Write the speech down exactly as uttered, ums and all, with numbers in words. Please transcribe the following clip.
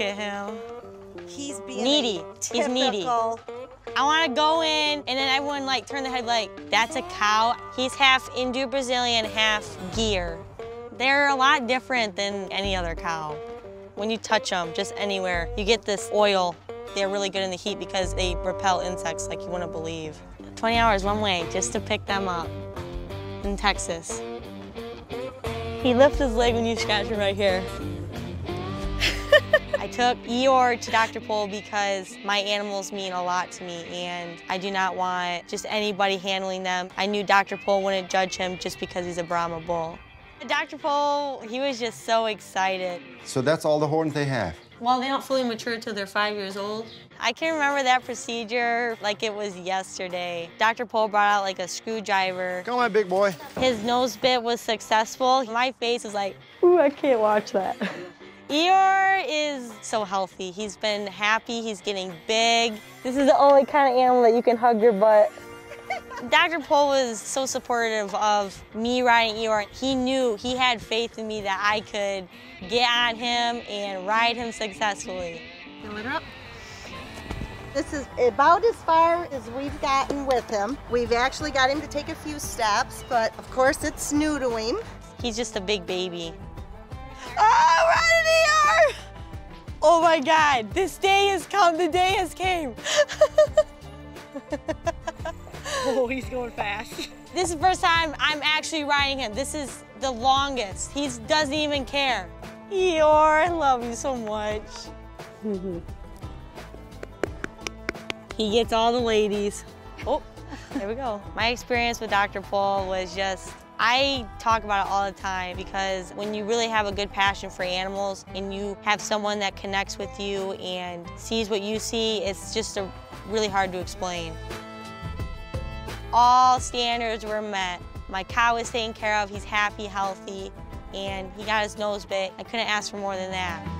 Look at him. He's being needy. He's needy. I want to go in, and then everyone like turn their head like, that's a cow. He's half Indo-Brazilian, half Gir. They're a lot different than any other cow. When you touch them, just anywhere, you get this oil. They're really good in the heat because they repel insects like you wouldn't believe. twenty hours one way just to pick them up in Texas. He lifts his leg when you scratch him right here. I took Eeyore to Doctor Pol because my animals mean a lot to me and I do not want just anybody handling them. I knew Doctor Pol wouldn't judge him just because he's a Brahma bull. Doctor Pol, he was just so excited. So that's all the horns they have? Well, they don't fully mature till they're five years old. I can remember that procedure like it was yesterday. Doctor Pol brought out like a screwdriver. Come on, big boy. His nose bit was successful. My face is like, ooh, I can't watch that. Eeyore is so healthy. He's been happy, he's getting big. This is the only kind of animal that you can hug your butt. Doctor Pol was so supportive of me riding Eeyore. He knew, he had faith in me that I could get on him and ride him successfully. Fill it up. This is about as far as we've gotten with him. We've actually got him to take a few steps, but of course it's new to him. He's just a big baby. Oh, ride an Eeyore! Oh my God, this day has come, the day has came. Oh, he's going fast. This is the first time I'm actually riding him. This is the longest. He doesn't even care. Eeyore, I love you so much. He gets all the ladies. Oh, there we go. My experience with Doctor Pol was just, I talk about it all the time because when you really have a good passion for animals and you have someone that connects with you and sees what you see, it's just a, really hard to explain. All standards were met. My cow was taken care of, he's happy, healthy, and he got his nose bit. I couldn't ask for more than that.